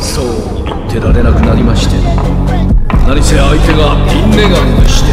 そう言ってられなくなりまして、何せ相手がピンメガネでして。